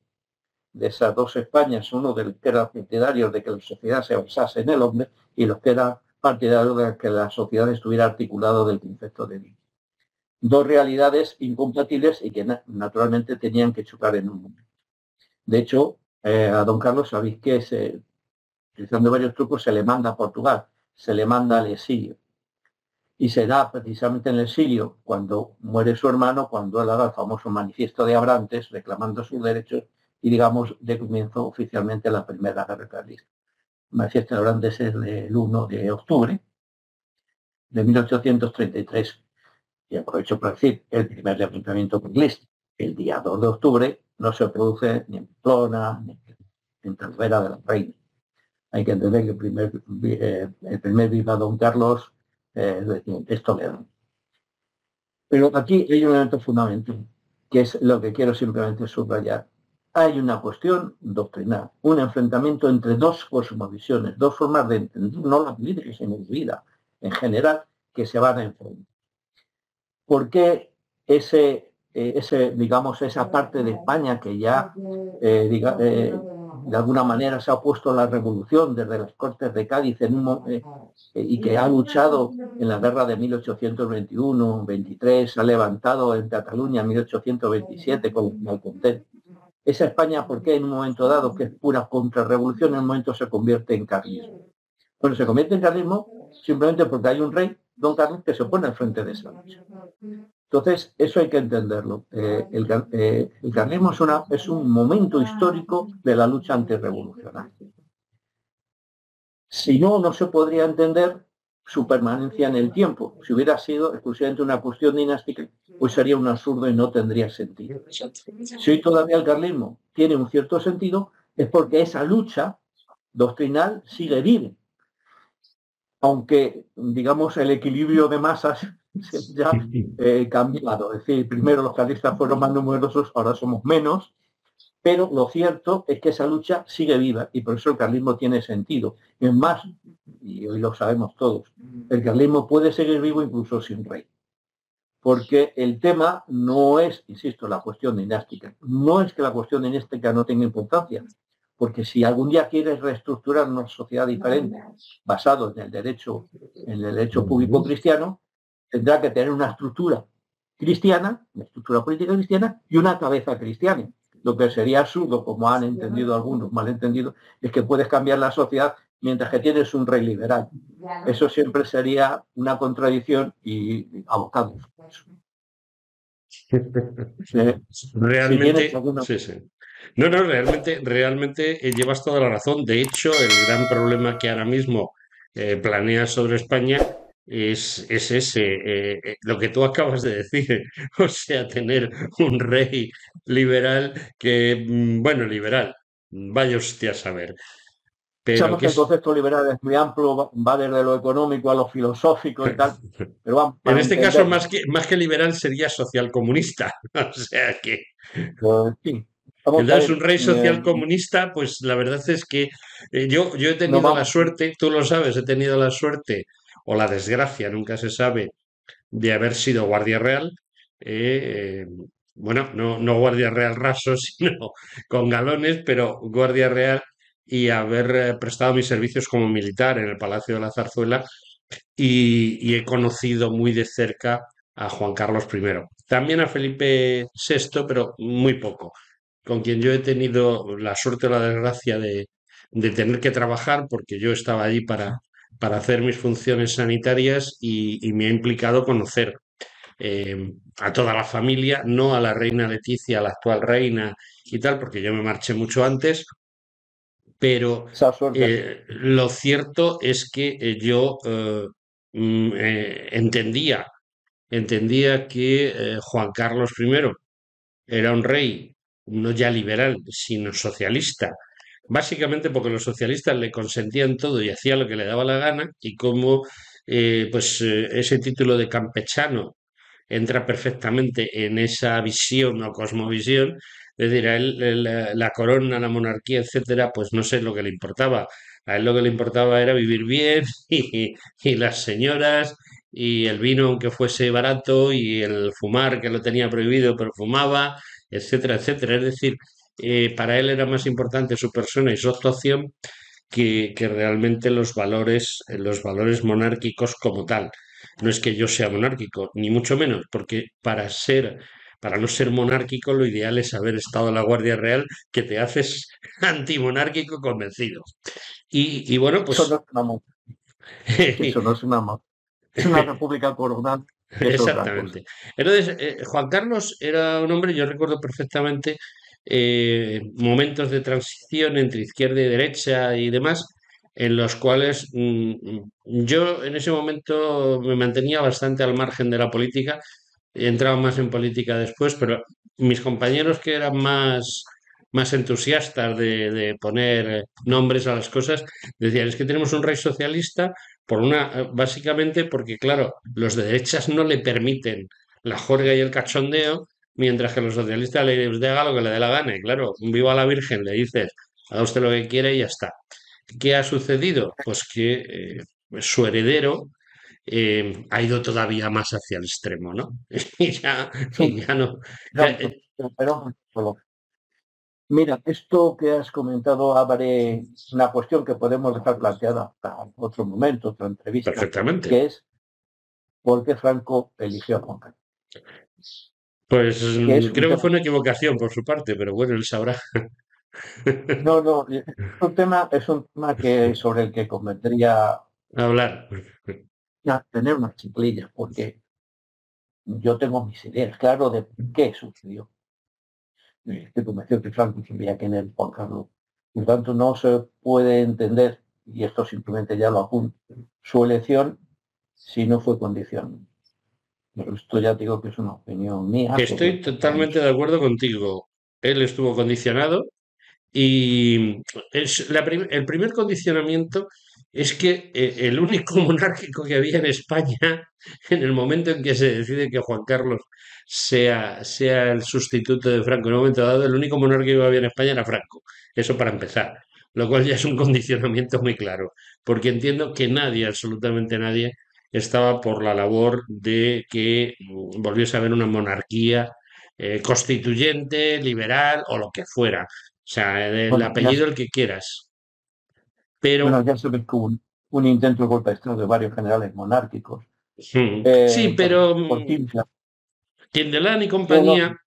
de esas dos Españas, uno del que era partidario de que la sociedad se basase en el hombre y los que eran partidarios de que la sociedad estuviera articulada del concepto de Dios. Dos realidades incompatibles y que naturalmente tenían que chocar en un momento. De hecho, eh, a don Carlos, sabéis que se, utilizando varios trucos, se le manda a Portugal, se le manda al exilio. Y se da precisamente en el exilio, cuando muere su hermano, cuando él haga el famoso manifiesto de Abrantes, reclamando sus derechos, y digamos, de comienzo oficialmente la primera guerra carlista. El manifiesto de Abrantes es el uno de octubre de mil ochocientos treinta y tres, y aprovecho para decir, el primer levantamiento carlista, el día dos de octubre, no se produce ni en Pamplona, ni en Talavera de la Reina. Hay que entender que el primer, eh, el primer viva don Carlos, Eh, esto le da. Pero aquí hay un elemento fundamental, que es lo que quiero simplemente subrayar. Hay una cuestión doctrinal, un enfrentamiento entre dos cosmovisiones, dos formas de entender, no la política, sino la vida en general, que se van a enfrentar. ¿Por qué ese, eh, ese, digamos, esa parte de España que ya, eh, diga, eh, de alguna manera se ha opuesto a la revolución desde las Cortes de Cádiz en un, eh, y que ha luchado en la guerra de mil ochocientos veintiuno veintitrés, se ha levantado en Cataluña en mil ochocientos veintisiete con malcontento? Esa España, ¿por qué en un momento dado, que es pura contrarrevolución, en un momento se convierte en carlismo? Bueno, se convierte en carlismo simplemente porque hay un rey, don Carlos, que se pone al frente de esa lucha. Entonces, eso hay que entenderlo. Eh, el, eh, el carlismo es, una, es un momento histórico de la lucha antirrevolucionaria. Si no, no se podría entender su permanencia en el tiempo. Si hubiera sido exclusivamente una cuestión dinástica, pues sería un absurdo y no tendría sentido. Si hoy todavía el carlismo tiene un cierto sentido, es porque esa lucha doctrinal sigue viva. Aunque, digamos, el equilibrio de masas se ya eh, cambiado, es decir, primero los carlistas fueron más numerosos, ahora somos menos, pero lo cierto es que esa lucha sigue viva y por eso el carlismo tiene sentido. Es más, y hoy lo sabemos todos, el carlismo puede seguir vivo incluso sin rey, porque el tema no es, insisto, la cuestión dinástica. No es que la cuestión dinástica no tenga importancia, porque si algún día quieres reestructurar una sociedad diferente basado en el derecho, en el derecho público cristiano, tendrá que tener una estructura cristiana, una estructura política cristiana y una cabeza cristiana. Lo que sería absurdo, como han entendido algunos malentendidos, es que puedes cambiar la sociedad mientras que tienes un rey liberal. Eso siempre sería una contradicción y abocado. Realmente, sí, sí. No, no, realmente, realmente llevas toda la razón. De hecho, el gran problema que ahora mismo eh, planea sobre España Es, es ese, eh, eh, lo que tú acabas de decir, o sea, tener un rey liberal que, bueno, liberal, vaya usted a saber. Pero sabemos que es... el concepto liberal es muy amplio, va desde lo económico a lo filosófico y tal. Pero vamos, en este entender... caso, más que, más que liberal, sería socialcomunista, o sea que... Pues, sí. Es un rey socialcomunista, pues la verdad es que eh, yo, yo he tenido no, la suerte, tú lo sabes, he tenido la suerte o la desgracia, nunca se sabe, de haber sido guardia real, eh, eh, bueno, no, no guardia real raso, sino con galones, pero guardia real, y haber prestado mis servicios como militar en el Palacio de la Zarzuela, y, y he conocido muy de cerca a Juan Carlos primero, también a Felipe sexto, pero muy poco, con quien yo he tenido la suerte o la desgracia de, de tener que trabajar, porque yo estaba allí para, para hacer mis funciones sanitarias y, y me ha implicado conocer eh, a toda la familia, no a la reina Letizia, a la actual reina y tal, porque yo me marché mucho antes. Pero eh, lo cierto es que yo eh, eh, entendía, entendía que eh, Juan Carlos primero era un rey no ya liberal, sino socialista, básicamente porque los socialistas le consentían todo y hacía lo que le daba la gana, y como eh, pues, eh, ese título de campechano entra perfectamente en esa visión o cosmovisión. Es decir, a él la, la corona, la monarquía, etcétera, pues no sé lo que le importaba. A él lo que le importaba era vivir bien y, y las señoras y el vino, aunque fuese barato, y el fumar, que lo tenía prohibido, pero fumaba, etcétera, etcétera. Es decir, eh, para él era más importante su persona y su actuación que, que realmente los valores, los valores monárquicos como tal. No es que yo sea monárquico, ni mucho menos, porque para ser... Para no ser monárquico, lo ideal es haber estado en la Guardia Real, que te haces antimonárquico convencido. Y, y bueno, pues... Eso no es una monarquía. Eso no es una monarquía. Es una república coronal. Exactamente. Entonces, eh, Juan Carlos era un hombre, yo recuerdo perfectamente, eh, momentos de transición entre izquierda y derecha y demás, en los cuales mmm, yo en ese momento me mantenía bastante al margen de la política. Entraba más en política después, pero mis compañeros que eran más, más entusiastas de, de poner nombres a las cosas, decían, es que tenemos un rey socialista, por una básicamente porque, claro, los de derechas no le permiten la jorga y el cachondeo, mientras que los socialistas le dicen, haga lo que le dé la gana, y claro, viva la Virgen, le dices, haga usted lo que quiera y ya está. ¿Qué ha sucedido? Pues que eh, su heredero... Eh, ha ido todavía más hacia el extremo, ¿no? y ya, y ya no. Ya, eh. Pero, pero, mira, esto que has comentado abre una cuestión que podemos dejar planteada para otro momento, otra entrevista. Perfectamente. Que es ¿por qué Franco eligió a Juan Carlos? Pues que creo que fue una equivocación por su parte, pero bueno, él sabrá. No, no, es un tema, es un tema que sobre el que convendría hablar. A tener unas chiclillas, porque yo tengo mis ideas, claro, de qué sucedió. Estoy convencido que Franco sabía quién era Juan Carlos. Por tanto, no se puede entender, y esto simplemente ya lo apunto, su elección si no fue condición. Pero esto ya te digo que es una opinión mía. Estoy totalmente de acuerdo contigo. Él estuvo condicionado y es la prim- el primer condicionamiento... Es que el único monárquico que había en España, en el momento en que se decide que Juan Carlos sea, sea el sustituto de Franco, en un momento dado, el único monárquico que había en España era Franco. Eso para empezar, lo cual ya es un condicionamiento muy claro, porque entiendo que nadie, absolutamente nadie, estaba por la labor de que volviese a haber una monarquía eh, constituyente, liberal o lo que fuera. O sea, el apellido el que quieras. Pero... Bueno, ya sabes que un, un intento de golpe de Estado de varios generales monárquicos. Sí, eh, sí pero... Kindelán y compañía, pero...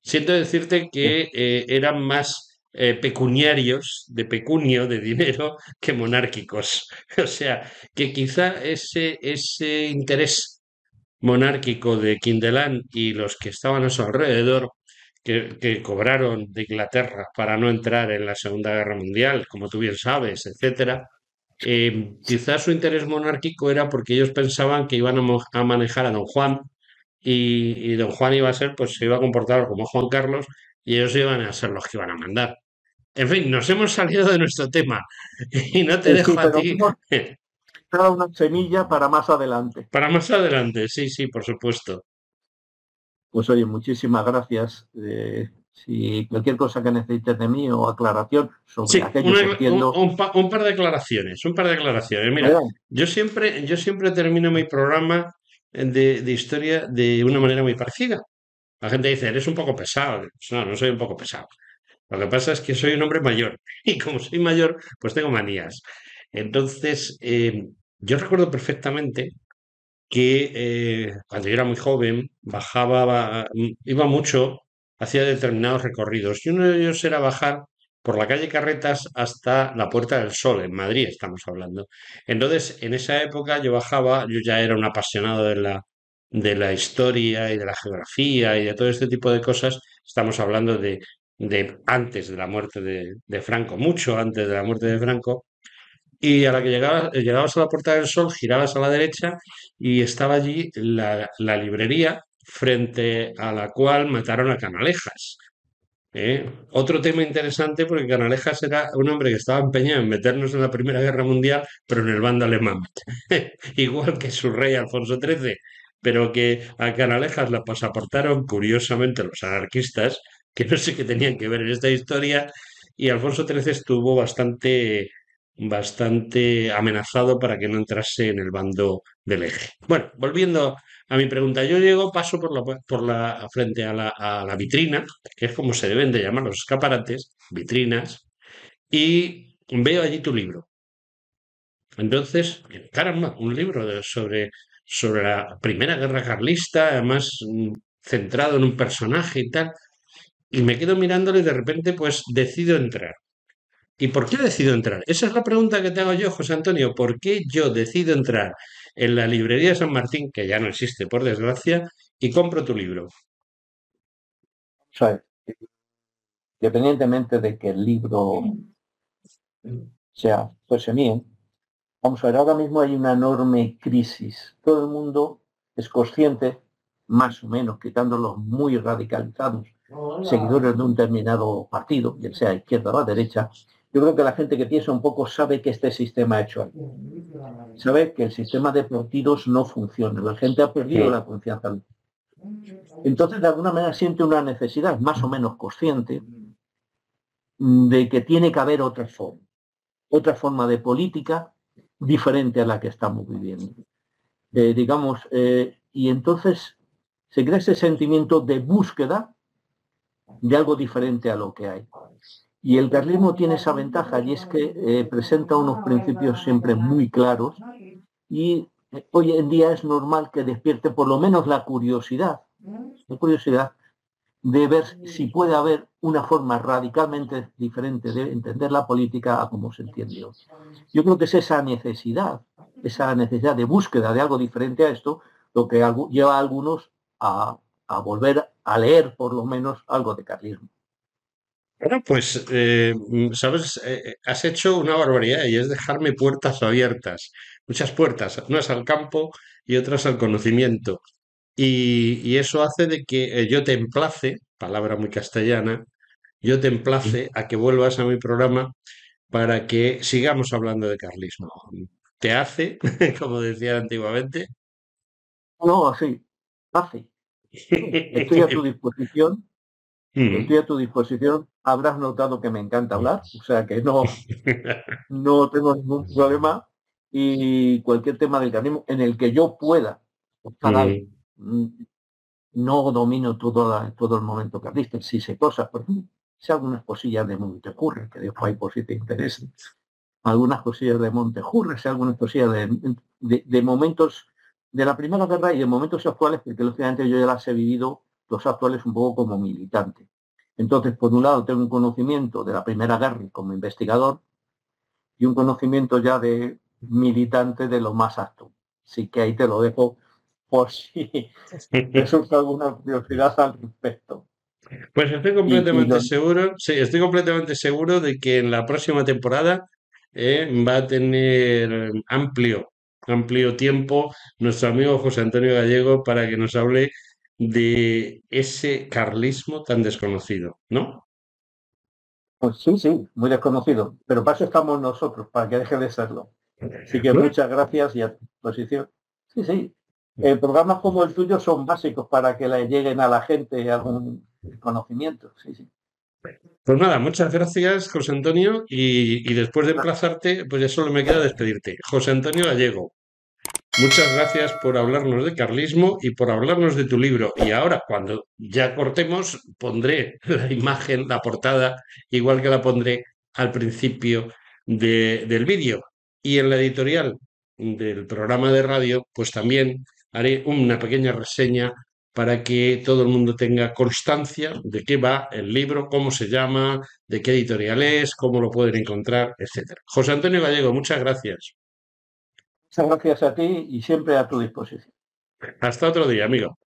siento decirte que eh, eran más eh, pecuniarios, de pecunio, de dinero, que monárquicos. O sea, que quizá ese, ese interés monárquico de Kindelán y los que estaban a su alrededor, Que, que cobraron de Inglaterra para no entrar en la Segunda Guerra Mundial, como tú bien sabes, etcétera, eh, quizás su interés monárquico era porque ellos pensaban que iban a, a manejar a don Juan y, y don Juan iba a ser, pues se iba a comportar como Juan Carlos y ellos iban a ser los que iban a mandar. En fin, nos hemos salido de nuestro tema y no te sí, dejo sí, a ti. Cada una semilla para más adelante. Para más adelante, sí, sí, por supuesto. Pues oye, muchísimas gracias. Eh, si cualquier cosa que necesites de mí o aclaración sobre sí, aquello una, que entiendo... un, un, pa, un par de aclaraciones, un par de aclaraciones. Mira, ¿verdad? yo siempre, yo siempre termino mi programa de, de historia de una manera muy parecida. La gente dice, eres un poco pesado. No, no soy un poco pesado. Lo que pasa es que soy un hombre mayor y como soy mayor, pues tengo manías. Entonces, eh, yo recuerdo perfectamente... que eh, cuando yo era muy joven bajaba, iba mucho hacia determinados recorridos y uno de ellos era bajar por la calle Carretas hasta la Puerta del Sol, en Madrid estamos hablando. Entonces, en esa época yo bajaba, yo ya era un apasionado de la, de la historia y de la geografía y de todo este tipo de cosas. Estamos hablando de, de antes de la muerte de, de Franco, mucho antes de la muerte de Franco. Y a la que llegabas, llegabas a la Puerta del Sol, girabas a la derecha y estaba allí la, la librería frente a la cual mataron a Canalejas. ¿Eh? Otro tema interesante, porque Canalejas era un hombre que estaba empeñado en meternos en la Primera Guerra Mundial, pero en el bando alemán, igual que su rey Alfonso trece, pero que a Canalejas la pasaportaron curiosamente los anarquistas, que no sé qué tenían que ver en esta historia, y Alfonso trece estuvo bastante, bastante amenazado para que no entrase en el bando del eje. Bueno, volviendo a mi pregunta, yo llego, paso por la, por la frente a la, a la vitrina, que es como se deben de llamar los escaparates, vitrinas, y veo allí tu libro. Entonces, caramba, un libro de, sobre, sobre la Primera Guerra Carlista, además centrado en un personaje y tal, y me quedo mirándolo y de repente pues decido entrar. ¿Y por qué decido entrar? Esa es la pregunta que te hago yo, José Antonio. ¿Por qué yo decido entrar en la librería de San Martín, que ya no existe, por desgracia, y compro tu libro? Independientemente de que el libro sea, fuese mío, vamos a ver, ahora mismo hay una enorme crisis. Todo el mundo es consciente, más o menos, quitando los muy radicalizados, hola, seguidores de un determinado partido, ya sea izquierda o derecha. Yo creo que la gente que piensa un poco sabe que este sistema ha hecho algo. Sabe que el sistema de partidos no funciona. La gente ha perdido la confianza. Entonces, de alguna manera, siente una necesidad, más o menos consciente, de que tiene que haber otra forma. Otra forma de política diferente a la que estamos viviendo. Eh, digamos, eh, y entonces se crea ese sentimiento de búsqueda de algo diferente a lo que hay. Y el carlismo tiene esa ventaja, y es que eh, presenta unos principios siempre muy claros, y hoy en día es normal que despierte por lo menos la curiosidad, la curiosidad de ver si puede haber una forma radicalmente diferente de entender la política a como se entiende hoy. Yo creo que es esa necesidad, esa necesidad de búsqueda de algo diferente a esto, lo que lleva a algunos a, a volver a leer por lo menos algo de carlismo. Bueno, pues, eh, sabes, eh, has hecho una barbaridad y es dejarme puertas abiertas, muchas puertas, unas al campo y otras al conocimiento. Y, y eso hace de que eh, yo te emplace, palabra muy castellana, yo te emplace a que vuelvas a mi programa para que sigamos hablando de carlismo. ¿Te hace, como decían antiguamente? No, sí, hace. Estoy a tu disposición. Estoy a tu disposición. Habrás notado que me encanta hablar, o sea que no, no tengo ningún problema. Y cualquier tema del carlismo en el que yo pueda, ojalá, mm. no domino todo, la, todo el momento carlista, si sé cosas, por ejemplo, si algunas cosillas de Montejurre, que después hay por si te interesa, algunas cosillas de Montejurre, si algunas cosillas de, de, de momentos de la Primera Guerra y de momentos actuales, porque lógicamente yo ya las he vivido, los actuales, un poco como militante. Entonces, por un lado, tengo un conocimiento de la Primera Guerra como investigador y un conocimiento ya de militante de lo más actual. Así que ahí te lo dejo por si resulta alguna curiosidad al respecto. Pues estoy completamente y, y lo... seguro, sí, estoy completamente seguro de que en la próxima temporada eh, va a tener amplio, amplio tiempo nuestro amigo José Antonio Gallego para que nos hable de ese carlismo tan desconocido, ¿no? Pues sí, sí, muy desconocido, pero para eso estamos nosotros, para que deje de serlo. Así que muchas gracias y a tu disposición. Sí, sí, eh, programas como el tuyo son básicos para que le lleguen a la gente algún conocimiento, sí, sí. Pues nada, muchas gracias, José Antonio, y, y después de emplazarte, pues ya solo me queda despedirte. José Antonio Gallego, muchas gracias por hablarnos de carlismo y por hablarnos de tu libro. Y ahora, cuando ya cortemos, pondré la imagen, la portada, igual que la pondré al principio de, del vídeo. Y en la editorial del programa de radio, pues también haré una pequeña reseña para que todo el mundo tenga constancia de qué va el libro, cómo se llama, de qué editorial es, cómo lo pueden encontrar, etcétera. José Antonio Gallego, muchas gracias. Muchas gracias a ti y siempre a tu disposición. Hasta otro día, amigo.